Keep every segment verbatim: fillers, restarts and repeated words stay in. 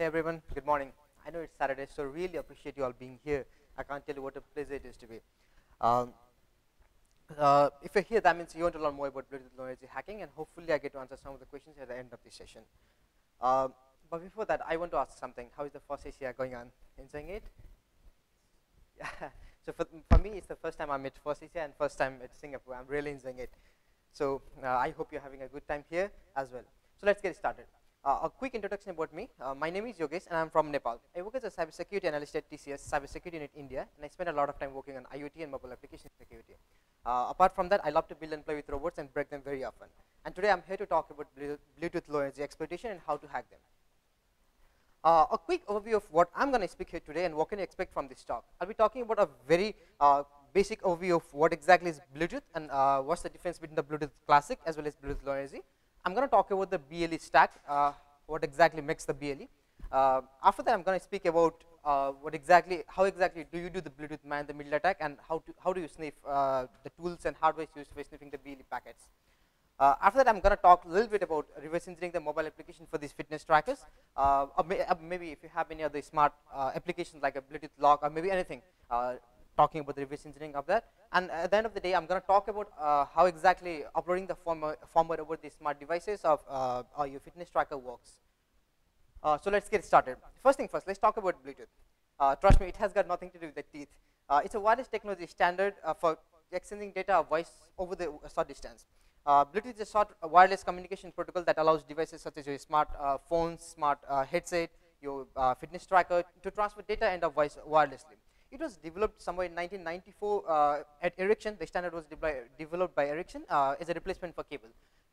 Hey everyone, good morning. I know it's Saturday, so really appreciate you all being here. I can't tell you what a pleasure it is to be. Um, uh, if you're here, that means you want to learn more about Bluetooth Low Energy hacking, and hopefully I get to answer some of the questions at the end of this session. Um, but before that, I want to ask something. How is the FOSSASIA going on? Enjoying it? Yeah. So for, for me, it's the first time I'm at FOSSASIA and first time at Singapore. I'm really enjoying it. So uh, I hope you're having a good time here as well. So let's get started. Uh, a quick introduction about me. Uh, my name is Yogesh and I'm from Nepal. I work as a cybersecurity analyst at T C S Cybersecurity Unit India, and I spend a lot of time working on I O T and mobile application security. Uh, apart from that, I love to build and play with robots and break them very often. And today I'm here to talk about Bluetooth Low Energy exploitation and how to hack them. Uh, a quick overview of what I'm going to speak here today and what can you expect from this talk. I'll be talking about a very uh, basic overview of what exactly is Bluetooth and uh, what's the difference between the Bluetooth Classic as well as Bluetooth Low Energy. I'm going to talk about the B L E stack, uh, what exactly makes the B L E. Uh, after that, I'm going to speak about uh, what exactly, how exactly do you do the Bluetooth man in the middle attack, and how to, how do you sniff uh, the tools and hardware used for sniffing the B L E packets. Uh, after that, I'm going to talk a little bit about reverse engineering the mobile application for these fitness trackers. Uh, or may, uh, maybe if you have any other smart uh, applications like a Bluetooth lock or maybe anything. Uh, talking about the reverse engineering of that, and at the end of the day I'm going to talk about uh, how exactly uploading the firmware, firmware over the smart devices of uh, or your fitness tracker works. Uh, so let's get started. First thing first, let's talk about Bluetooth. Uh, trust me, it has got nothing to do with the teeth. Uh, it's a wireless technology standard uh, for exchanging data or voice over the short distance. Uh, Bluetooth is a short wireless communication protocol that allows devices such as your smart uh, phones, smart uh, headset, your uh, fitness tracker to transfer data and or voice wirelessly. It was developed somewhere in nineteen ninety-four uh, at Ericsson. The standard was developed by Ericsson uh, as a replacement for cable.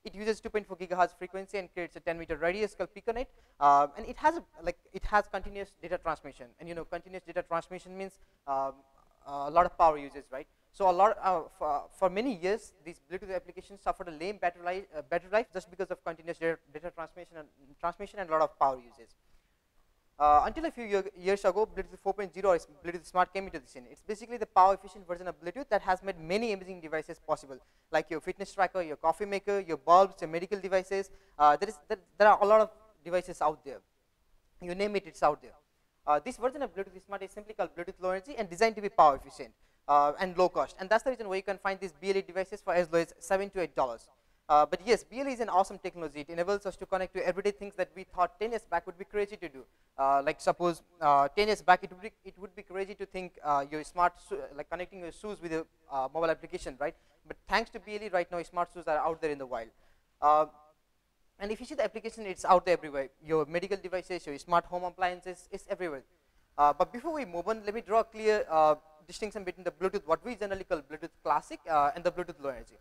It uses two point four gigahertz frequency and creates a ten meter radius called piconet, uh, and it has a, like it has continuous data transmission. And you know, continuous data transmission means um, a lot of power uses, right? So a lot uh, for, for many years, these Bluetooth applications suffered a lame battery life, uh, battery life just because of continuous data, data transmission and transmission and a lot of power uses. Uh, until a few year, years ago, Bluetooth four point oh or Bluetooth Smart came into the scene. It's basically the power efficient version of Bluetooth that has made many amazing devices possible, like your fitness tracker, your coffee maker, your bulbs, your medical devices. Uh, there, is, there, there are a lot of devices out there. You name it, it's out there. Uh, this version of Bluetooth Smart is simply called Bluetooth Low Energy and designed to be power efficient uh, and low cost. And that's the reason why you can find these B L E devices for as low as seven to eight dollars. Uh, but yes, B L E is an awesome technology. It enables us to connect to everyday things that we thought ten years back would be crazy to do. Uh, like suppose uh, ten years back, it would be, it would be crazy to think uh, your smart so like connecting your shoes with a uh, mobile application, right? But thanks to B L E, right now smart shoes are out there in the wild. Uh, and if you see the application, it's out there everywhere. Your medical devices, your smart home appliances, it's everywhere. Uh, but before we move on, let me draw a clear uh, distinction between the Bluetooth, what we generally call Bluetooth Classic, uh, and the Bluetooth Low Energy.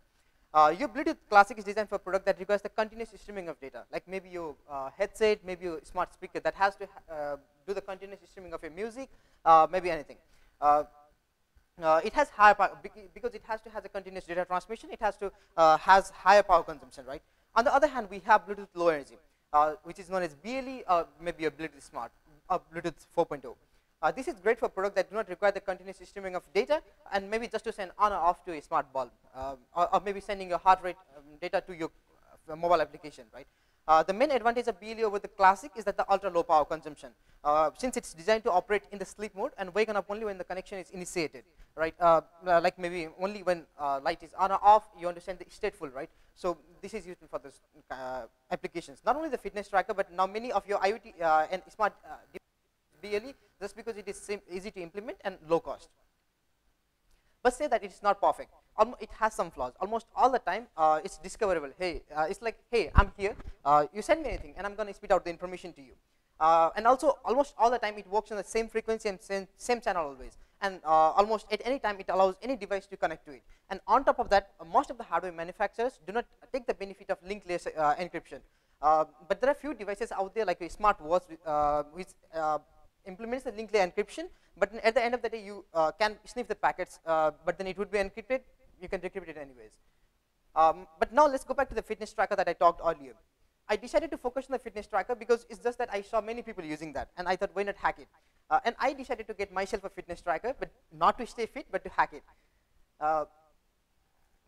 Uh, your Bluetooth Classic is designed for a product that requires the continuous streaming of data, like maybe your uh, headset, maybe your smart speaker that has to uh, do the continuous streaming of your music, uh, maybe anything. Uh, uh, it has higher power, because it has to have a continuous data transmission, it has to uh, has higher power consumption, right? On the other hand, we have Bluetooth Low Energy, uh, which is known as B L E, or maybe a Bluetooth Smart, or Bluetooth four point oh. Uh, this is great for products that do not require the continuous streaming of data, and maybe just to send on or off to a smart bulb, um, or, or maybe sending your heart rate um, data to your uh, mobile application, right? Uh, the main advantage of B L E over the Classic is that the ultra low power consumption, uh, since it's designed to operate in the sleep mode and waken up only when the connection is initiated, right? Uh, like maybe only when uh, light is on or off, you want to send the stateful, right? So this is useful for those uh, applications. Not only the fitness tracker, but now many of your I O T uh, and smart uh, B L E, just because it is easy to implement and low cost. But say that it's not perfect. Almo it has some flaws. Almost all the time, uh, it's discoverable. Hey, uh, it's like, hey, I'm here. Uh, you send me anything, and I'm going to spit out the information to you. Uh, and also, almost all the time, it works on the same frequency and same, same channel always. And uh, almost at any time, it allows any device to connect to it. And on top of that, uh, most of the hardware manufacturers do not take the benefit of linked layer uh, encryption. Uh, but there are few devices out there, like a smart watch, uh, which uh, implements the linked layer encryption, but at the end of the day, you uh, can sniff the packets, uh, but then it would be encrypted. You can decrypt it anyways. Um, but now let's go back to the fitness tracker that I talked earlier. I decided to focus on the fitness tracker because it's just that I saw many people using that, and I thought, why not hack it? Uh, and I decided to get myself a fitness tracker, but not to stay fit, but to hack it. Uh,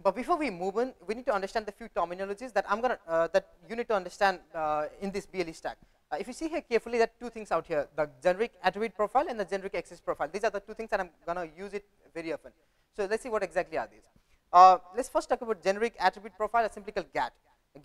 But before we move on, we need to understand the few terminologies that I'm gonna uh, that you need to understand uh, in this B L E stack. Uh, if you see here carefully, there are two things out here, the generic attribute profile and the generic access profile. These are the two things that I'm going to use it very often. So let's see what exactly are these. Uh, let's first talk about generic attribute profile, that's simply called GATT.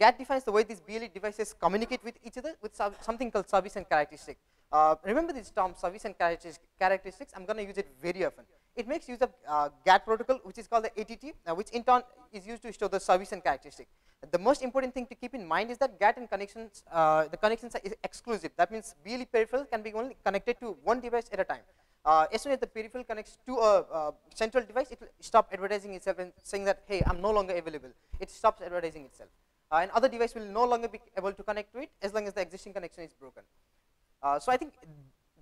GATT defines the way these B L E devices communicate with each other with something called service and characteristic. Uh, remember this term service and characteristics, I'm going to use it very often. It makes use of uh, GATT protocol, which is called the A T T, uh, which in turn is used to store the service and characteristic. The most important thing to keep in mind is that GATT and connections, uh, the connections are exclusive. That means B L E peripheral can be only connected to one device at a time. Uh, as soon as the peripheral connects to a uh, central device, it will stop advertising itself and saying that, hey, I'm no longer available. It stops advertising itself. Uh, and other device will no longer be able to connect to it as long as the existing connection is broken. Uh, so I think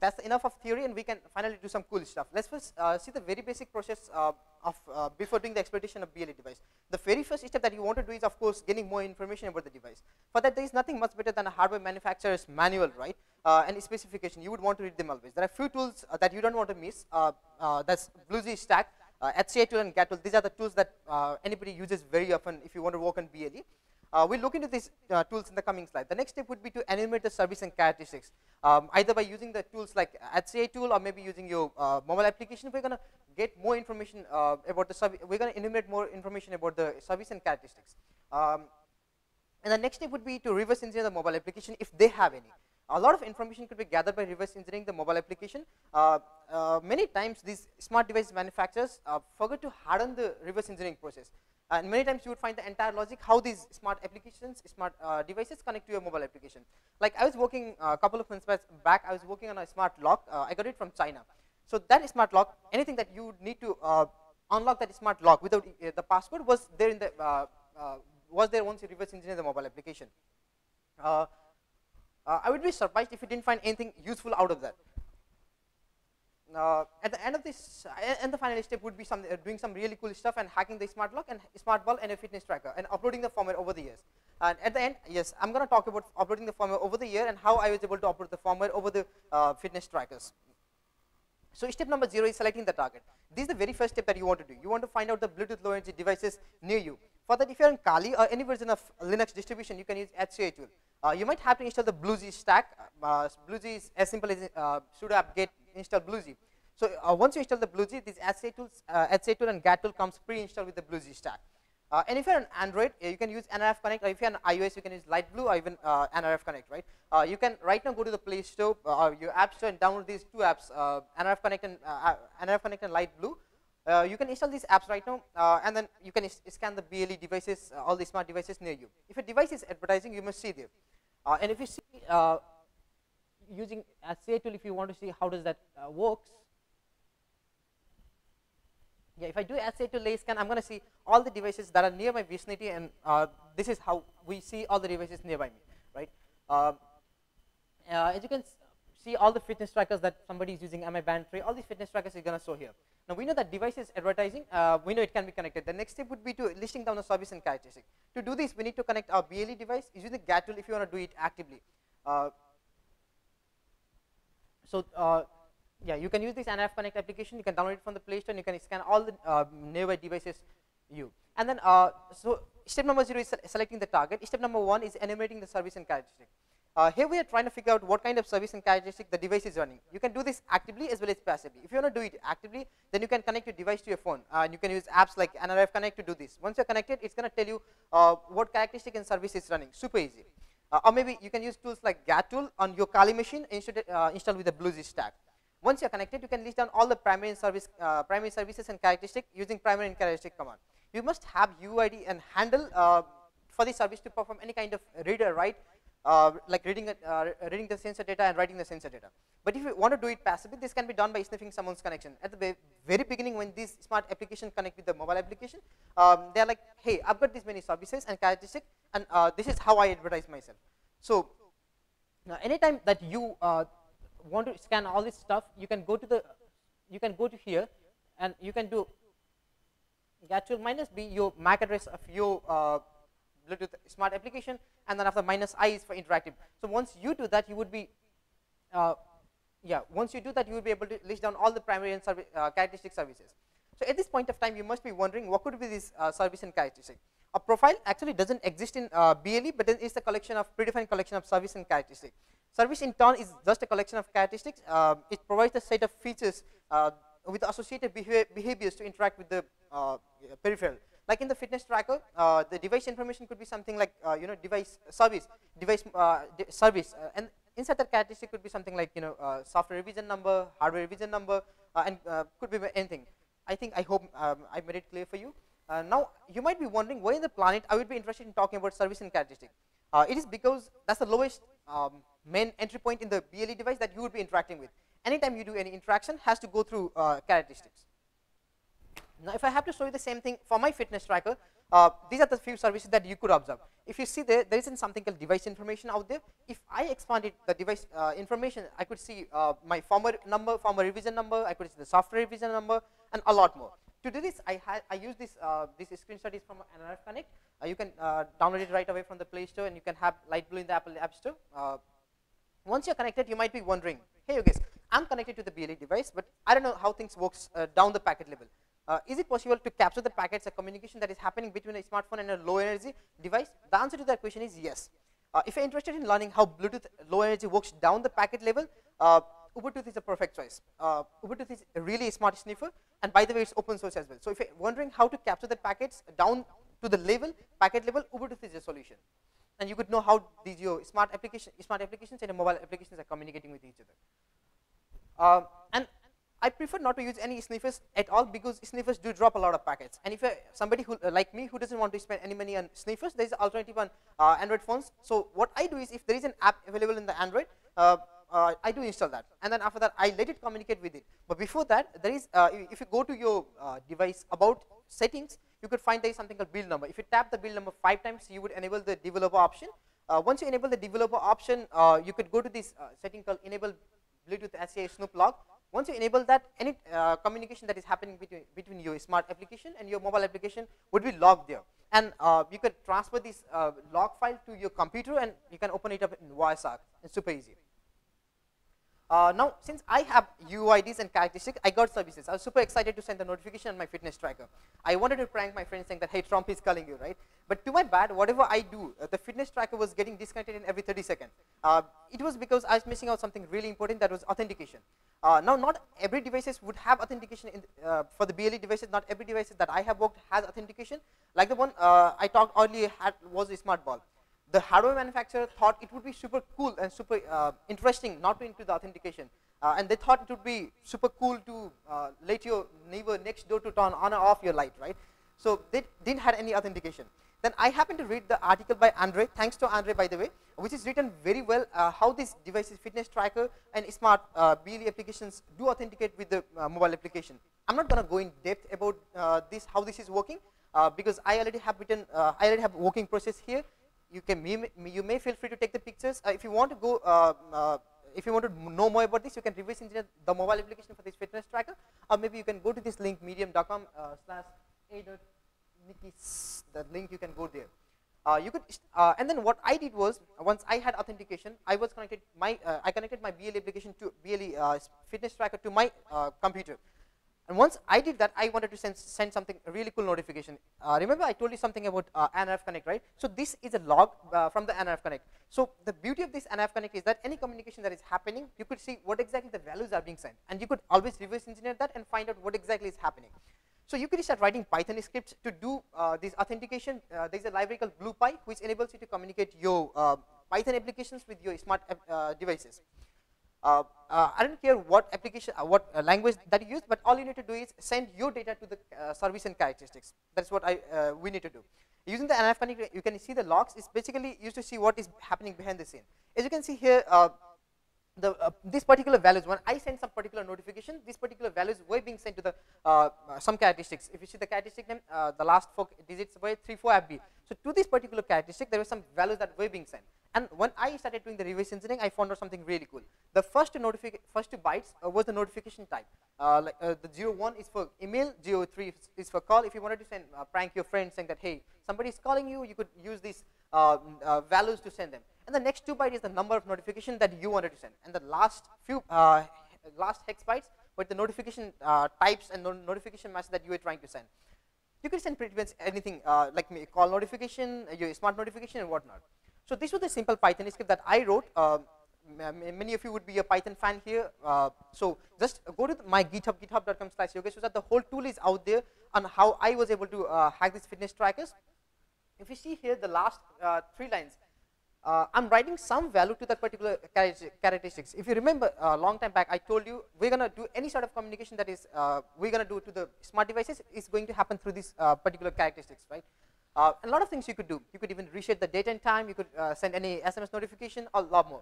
that's enough of theory, and we can finally do some cool stuff. Let's first uh, see the very basic process uh, of uh, before doing the exploitation of B L E device. The very first step that you want to do is, of course, gaining more information about the device. For that, there is nothing much better than a hardware manufacturer's manual, right? Uh, and specification. You would want to read them always. There are few tools uh, that you don't want to miss. Uh, uh, that's BlueZ stack, uh, hcitool, and GATT tool. These are the tools that uh, anybody uses very often if you want to work on B L E. Uh, we'll look into these uh, tools in the coming slide. The next step would be to enumerate the service and characteristics, um, either by using the tools like hcitool or maybe using your uh, mobile application. We're going to get more information uh, about the service. We're going to enumerate more information about the service and characteristics. Um, and the next step would be to reverse engineer the mobile application if they have any. A lot of information could be gathered by reverse engineering the mobile application. Uh, uh, many times these smart device manufacturers uh, forget to harden the reverse engineering process. And many times you would find the entire logic how these smart applications, smart uh, devices connect to your mobile application. Like I was working a uh, couple of months back, I was working on a smart lock. Uh, I got it from China. So that smart lock, anything that you would need to uh, unlock that smart lock without uh, the password was there in the uh, uh, was there once you reverse engineer the mobile application. Uh, uh, I would be surprised if you didn't find anything useful out of that. Uh, at the end of this, uh, and the final step would be some, uh, doing some really cool stuff and hacking the smart lock and smart ball and a fitness tracker and uploading the firmware over the years. And at the end, yes, I'm going to talk about uploading the firmware over the year and how I was able to upload the firmware over the uh, fitness trackers. So step number zero is selecting the target. This is the very first step that you want to do. You want to find out the Bluetooth Low Energy devices near you. For that, if you're in Kali or any version of Linux distribution, you can use hcitool. Uh, you might have to install the BlueZ stack. Uh, BlueZ is as simple as uh, sudo apt-get install BlueZ. So uh, once you install the BlueZ, these hcitool uh, and GATT tool comes pre-installed with the BlueZ stack. Uh, and if you're on Android, you can use N R F Connect, or if you're on iOS, you can use Light Blue or even uh, N R F Connect, right? Uh, you can right now go to the Play Store uh, or your App Store and download these two apps, uh, N R F Connect and uh, N R F Connect and Light Blue. Uh, you can install these apps right now, uh, and then you can scan the B L E devices, uh, all the smart devices near you. If a device is advertising, you must see them. Uh, and if you see uh, using hcitool, if you want to see how does that uh, works, yeah. If I do hcitool lay scan, I'm going to see all the devices that are near my vicinity, and uh, this is how we see all the devices nearby me, right? Uh, uh, as you can see, all the fitness trackers that somebody is using, M I band three, all these fitness trackers is going to show here. Now, we know that device is advertising. Uh, we know it can be connected. The next step would be to listing down the service and characteristic. To do this, we need to connect our B L E device using the GATT tool if you want to do it actively. Uh, so, uh, yeah, you can use this N R F Connect application. You can download it from the Play Store, and you can scan all the uh, nearby devices you. And then, uh, so step number zero is selecting the target. Step number one is enumerating the service and characteristic. Uh, here we are trying to figure out what kind of service and characteristic the device is running. You can do this actively as well as passively. If you want to do it actively, then you can connect your device to your phone, uh, and you can use apps like N R F Connect to do this. Once you're connected, it's going to tell you uh, what characteristic and service is running. Super easy. Uh, or maybe you can use tools like GATT tool on your Kali machine instead uh, installed with the BlueZ stack. Once you're connected, you can list down all the primary and service, uh, primary services and characteristic using primary and characteristic command. You must have U I D and handle uh, for the service to perform any kind of read or write. Uh, like reading, uh, reading the sensor data and writing the sensor data. But if you want to do it passively, this can be done by sniffing someone's connection. At the very beginning, when these smart applications connect with the mobile application, um, they're like, hey, I've got these many services and characteristics, and uh, this is how I advertise myself. So now anytime that you uh, want to scan all this stuff, you can go to the, you can go to here, and you can do gatttool minus B, your M A C address of your uh, Bluetooth smart application, and then after minus I is for interactive. So once you do that, you would be, uh, yeah, once you do that, you would be able to list down all the primary and service, uh, characteristic services. So at this point of time, you must be wondering what could be this uh, service and characteristic. A profile actually doesn't exist in uh, B L E, but then it's a collection of predefined collection of service and characteristic. Service in turn is just a collection of characteristics. Uh, it provides a set of features uh, with associated behavior, behaviors to interact with the uh, peripheral. Like in the fitness tracker, uh, the device information could be something like uh, you know device service, device uh, de service, uh, and inside that characteristic could be something like you know uh, software revision number, hardware revision number, uh, and uh, could be anything. I think I hope um, I made it clear for you. Uh, now you might be wondering why in the planet I would be interested in talking about service and characteristic. Uh, it is because that's the lowest um, main entry point in the B L E device that you would be interacting with. Anytime you do any interaction has to go through uh, characteristics. Now if I have to show you the same thing for my fitness tracker, uh, these are the few services that you could observe. If you see there, there isn't something called device information out there. If I expanded the device uh, information, I could see uh, my former number, former revision number, I could see the software revision number and a lot more. To do this, I, I use this, uh, this screenshot is from N R F Connect. Uh, you can uh, download it right away from the Play Store and you can have Light Blue in the Apple App Store. Uh, once you're connected, you might be wondering, hey you guys, I'm connected to the B L E device, but I don't know how things works uh, down the packet level. Uh, is it possible to capture the packets, a communication that is happening between a smartphone and a low energy device? The answer to that question is yes. Uh, if you're interested in learning how Bluetooth low energy works down the packet level, uh, Ubertooth is a perfect choice. Uh, Ubertooth is a really smart sniffer, and by the way, it's open source as well. So if you're wondering how to capture the packets down to the level, packet level, Ubertooth is a solution. And you could know how these your smart, application, smart applications and mobile applications are communicating with each other. Uh, and I prefer not to use any sniffers at all because sniffers do drop a lot of packets. And if you're somebody who, uh, like me who doesn't want to spend any money on sniffers, there's an alternative on uh, Android phones. So what I do is if there is an app available in the Android, uh, uh, I do install that. And then after that, I let it communicate with it. But before that, there is, uh, if you go to your uh, device about settings, you could find there is something called build number. If you tap the build number five times, you would enable the developer option. Uh, once you enable the developer option, uh, you could go to this uh, setting called enable Bluetooth S C I Snoop log. Once you enable that, any uh, communication that is happening between, between your smart application and your mobile application would be logged there. And uh, you can transfer this uh, log file to your computer and you can open it up in Wireshark. It's super easy. Uh, now, since I have U I Ds and characteristics, I got services. I was super excited to send the notification on my fitness tracker. I wanted to prank my friend saying that, hey, Trump is calling you, right? But to my bad, whatever I do, uh, the fitness tracker was getting disconnected in every thirty seconds. Uh, it was because I was missing out something really important, that was authentication. Uh, now, not every devices would have authentication in, uh, for the B L E devices. Not every device that I have worked has authentication. Like the one uh, I talked earlier had, was a smart ball. The hardware manufacturer thought it would be super cool and super uh, interesting not to include the authentication. Uh, and they thought it would be super cool to uh, let your neighbor next door to turn on or off your light, right? So they didn't have any authentication. Then I happened to read the article by Andre, thanks to Andre by the way, which is written very well uh, how these devices, fitness tracker and smart uh, B L E applications do authenticate with the uh, mobile application. I'm not going to go in depth about uh, this, how this is working uh, because I already have written, uh, I already have working process here. You can, you may feel free to take the pictures. Uh, if you want to go, uh, uh, if you want to know more about this, you can reverse engineer the mobile application for this fitness tracker, or maybe you can go to this link, medium dot com uh, slash a dot nikis. The link you can go there. Uh, you could, uh, and then what I did was once I had authentication, I was connected my, uh, I connected my B L E application to B L E uh, fitness tracker to my uh, computer. And once I did that, I wanted to send, send something, a really cool notification. Uh, remember I told you something about uh, N R F Connect, right? So this is a log uh, from the N R F Connect. So the beauty of this N R F Connect is that any communication that is happening, you could see what exactly the values are being sent. And you could always reverse engineer that and find out what exactly is happening. So you could start writing Python scripts to do uh, this authentication. Uh, there is a library called BluePy, which enables you to communicate your uh, Python applications with your smart uh, devices. Uh, uh, I don't care what application, uh, what uh, language that you use, but all you need to do is send your data to the uh, service and characteristics. That's what I, uh, we need to do. Using the N R F Connect, you can see the logs. It's basically used to see what is happening behind the scene. As you can see here, uh, the, uh, this particular values, when I send some particular notification, these particular values were being sent to the uh, uh, some characteristics. If you see the characteristic name, uh, the last four digits were three four F B. So to this particular characteristic, there were some values that were being sent. And when I started doing the reverse engineering, I found out something really cool. The first notification, first two bytes uh, was the notification type. Uh, like, uh, the zero one is for email, zero three is for call. If you wanted to send uh, prank your friend saying that, hey, somebody is calling you, you could use these uh, uh, values to send them. And the next two bytes is the number of notification that you wanted to send. And the last few, uh, last hex bytes were the notification uh, types and no notification message that you were trying to send. You could send pretty much anything uh, like call notification, your smart notification and whatnot. So this was the simple Python script that I wrote. Uh, many of you would be a Python fan here. Uh, so just go to the, my GitHub, github dot com slash Yogesh Ojha. So that the whole tool is out there on how I was able to uh, hack these fitness trackers. If you see here the last uh, three lines, uh, I'm writing some value to that particular characteristics. If you remember a uh, long time back, I told you we're going to do any sort of communication that is uh, we're going to do to the smart devices is going to happen through these uh, particular characteristics, right? Uh, a lot of things you could do. You could even reshape the date and time. You could uh, send any S M S notification, a lot more.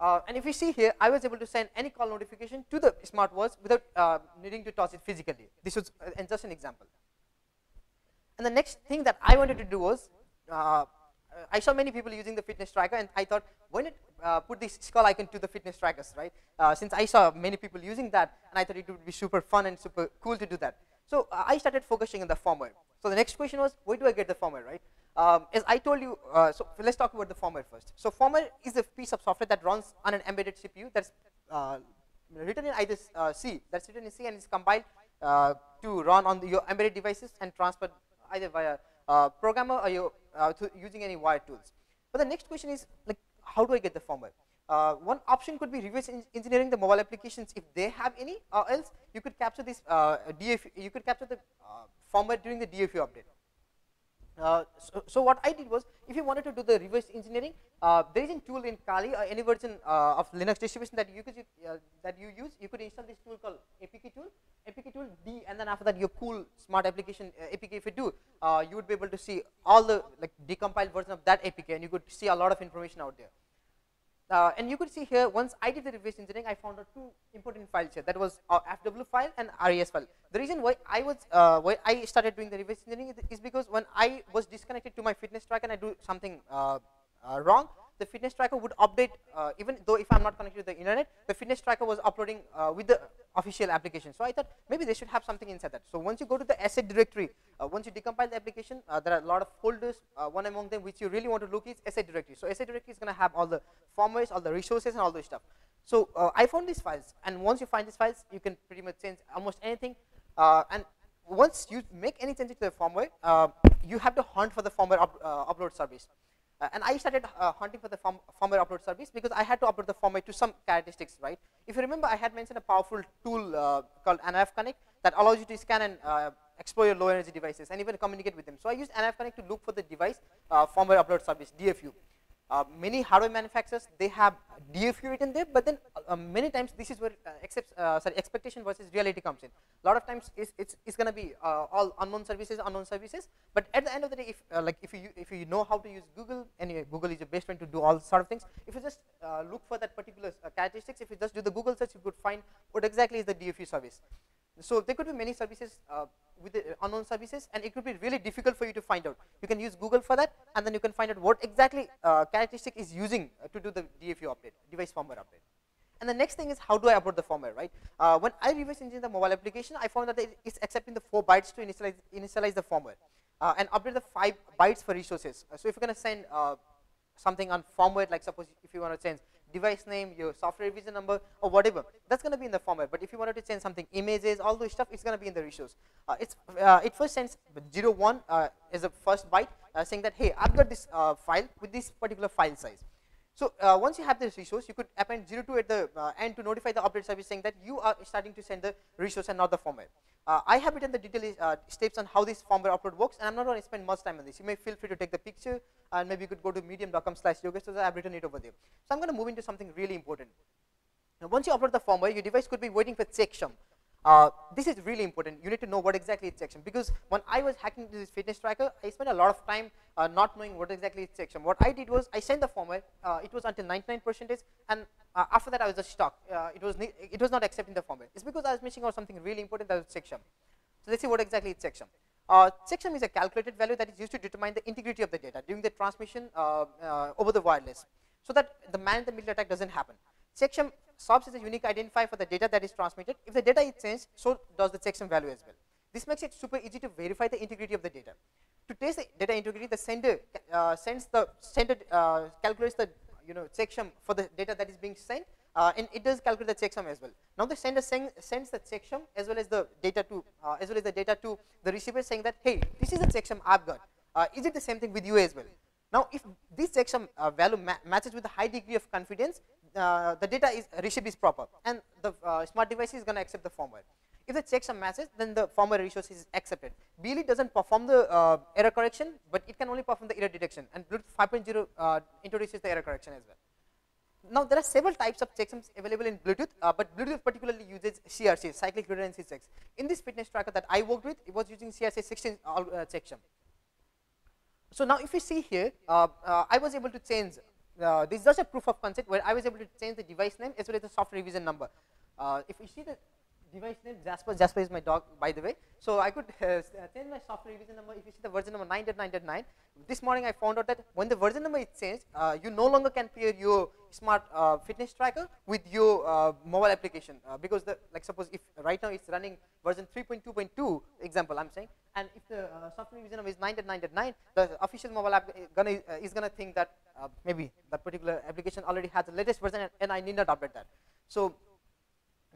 Uh, and if you see here, I was able to send any call notification to the smartwatch without uh, needing to toss it physically. This was uh, and just an example. And the next thing that I wanted to do was, uh, I saw many people using the fitness tracker, and I thought, why not uh, put this skull icon to the fitness trackers, right? Uh, since I saw many people using that, and I thought it would be super fun and super cool to do that. So uh, I started focusing on the firmware. So the next question was, where do I get the firmware, right? Um, as I told you, uh, so let's talk about the firmware first. So firmware is a piece of software that runs on an embedded C P U that's uh, written in either uh, C, that's written in C and is compiled uh, to run on the, your embedded devices and transferred either via uh, programmer or your, uh, using any wire tools. But the next question is, like, how do I get the firmware? Uh, one option could be reverse engineering the mobile applications if they have any, or else you could capture this uh, D F U, you could capture the uh, firmware during the D F U update. Uh, so, so what I did was, if you wanted to do the reverse engineering, uh, there is a tool in Kali or any version uh, of Linux distribution that you could uh, that you use. You could install this tool called A P K tool, A P K tool D, and then after that your cool smart application uh, A P K. If you do, uh, you would be able to see all the like decompiled version of that A P K, and you could see a lot of information out there. Uh, and you could see here, once I did the reverse engineering, I found out two important files here. That was our F W file and R E S file. The reason why I was uh, why I started doing the reverse engineering is because when I was disconnected to my fitness tracker and I do something uh, uh, wrong, the fitness tracker would update. Uh, even though if I'm not connected to the internet, the fitness tracker was uploading uh, with the official application. So I thought maybe they should have something inside that. So once you go to the asset directory, uh, once you decompile the application, uh, there are a lot of folders. Uh, one among them which you really want to look is asset directory. So asset directory is going to have all the firmwares, all the resources, and all those stuff. So uh, I found these files, and once you find these files, you can pretty much change almost anything. Uh, and once you make any changes to the firmware, uh, you have to hunt for the firmware up, uh, upload service. Uh, and I started uh, hunting for the firm, firmware upload service because I had to upload the firmware to some characteristics, right? If you remember, I had mentioned a powerful tool uh, called N R F Connect that allows you to scan and uh, explore your low energy devices and even communicate with them. So I used N R F Connect to look for the device uh, firmware upload service, D F U. Uh, many hardware manufacturers, they have D F U written there, but then uh, many times this is where uh, accepts, uh, sorry, expectation versus reality comes in. A lot of times it's, it's, it's going to be uh, all unknown services, unknown services. But at the end of the day, if uh, like if you if you know how to use Google, and uh, Google is your best friend to do all sort of things. If you just uh, look for that particular uh, characteristics, if you just do the Google search, you could find what exactly is the D F U service. So there could be many services uh, with the unknown services, and it could be really difficult for you to find out. You can use Google for that, and then you can find out what exactly uh, characteristic is using to do the D F U update, device firmware update. And the next thing is, how do I upload the firmware, right? Uh, when I reverse engineer the mobile application, I found that it is accepting the four bytes to initialize, initialize the firmware, uh, and update the five bytes for resources. So if you're going to send uh, something on firmware, like suppose if you want to change device name, your software revision number, or whatever, that's going to be in the firmware. But if you wanted to change something, images, all those stuff, it's going to be in the resource. Uh, it's uh, it first sends zero one uh, as a first byte, uh, saying that hey, I've got this uh, file with this particular file size. So uh, once you have this resource, you could append zero two at the uh, end to notify the update service saying that you are starting to send the resource and not the firmware. Uh, I have written the detailed uh, steps on how this firmware upload works, and I'm not going to spend much time on this. You may feel free to take the picture, and maybe you could go to medium dot com slash Yogesh Ojha, so I've written it over there. So I'm going to move into something really important. Now, once you upload the firmware, your device could be waiting for checksum. Uh, this is really important. You need to know what exactly is checksum, because when I was hacking this fitness tracker, I spent a lot of time uh, not knowing what exactly is checksum. What I did was, I sent the firmware. Uh, it was until ninety-nine percent, and Uh, after that, I was just stuck. Uh, it was it was not accepting the firmware. It's because I was missing out something really important, that was checksum. So let's see what exactly is checksum. Uh, checksum is a calculated value that is used to determine the integrity of the data during the transmission uh, uh, over the wireless, so that the man-in-the-middle attack doesn't happen. Checksum serves as a unique identifier for the data that is transmitted. If the data is changed, so does the checksum value as well. This makes it super easy to verify the integrity of the data. To test the data integrity, the sender uh, sends the sender uh, calculates the you know, checksum for the data that is being sent, uh, and it does calculate the checksum as well. Now the sender send, sends the checksum as well as the data to uh, as well as the data to the receiver, saying that hey, this is the checksum I've got. Uh, is it the same thing with you as well? Now, if this checksum uh, value ma matches with a high degree of confidence, uh, the data is receive is proper, and the uh, smart device is going to accept the firmware. If the checksum matches, then the firmware resource is accepted. B L E doesn't perform the uh, error correction, but it can only perform the error detection, and Bluetooth five point oh uh, introduces the error correction as well. Now, there are several types of checksums available in Bluetooth, uh, but Bluetooth particularly uses C R C, cyclic redundancy checks. In this fitness tracker that I worked with, it was using C R C sixteen uh, checksum. So, now if you see here, uh, uh, I was able to change, uh, this is just a proof of concept where I was able to change the device name as well as the software revision number. Uh, if you see the device name Jasper, Jasper is my dog by the way. So, I could uh, change my software revision number. If you see the version number nine point nine point nine, this morning I found out that when the version number is changed, uh, you no longer can pair your smart uh, fitness tracker with your uh, mobile application uh, because the like suppose if right now it's running version three point two point two example I'm saying, and if the uh, software revision number is nine point nine point nine, the official mobile app gonna, uh, is gonna think that uh, maybe that particular application already has the latest version and I need not update that. So,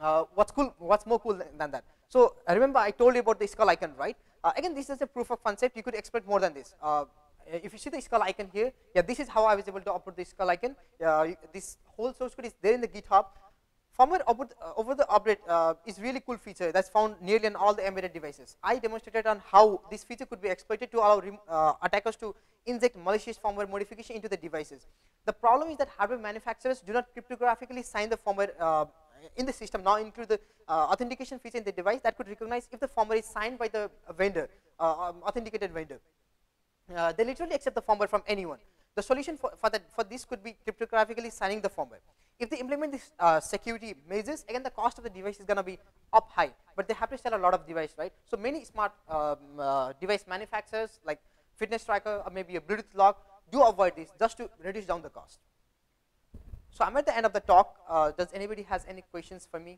Uh, what's cool? What's more cool than, than that? So uh, remember, I told you about the skull icon, right? Uh, again, this is a proof of concept. You could expect more than this. Uh, if you see the skull icon here, yeah, this is how I was able to upload the skull icon. Uh, this whole source code is there in the GitHub. Firmware over, uh, over the update uh, is really cool feature that's found nearly on all the embedded devices. I demonstrated on how this feature could be exploited to allow uh, attackers to inject malicious firmware modification into the devices. The problem is that hardware manufacturers do not cryptographically sign the firmware. Uh, in the system now include the uh, authentication feature in the device that could recognize if the firmware is signed by the vendor, uh, um, authenticated vendor. Uh, they literally accept the firmware from anyone. The solution for, for, that, for this could be cryptographically signing the firmware. If they implement these uh, security measures, again the cost of the device is going to be up high, but they have to sell a lot of device, right. So, many smart um, uh, device manufacturers like fitness tracker or maybe a Bluetooth lock do avoid this just to reduce down the cost. So, I'm at the end of the talk. Uh, does anybody has any questions for me?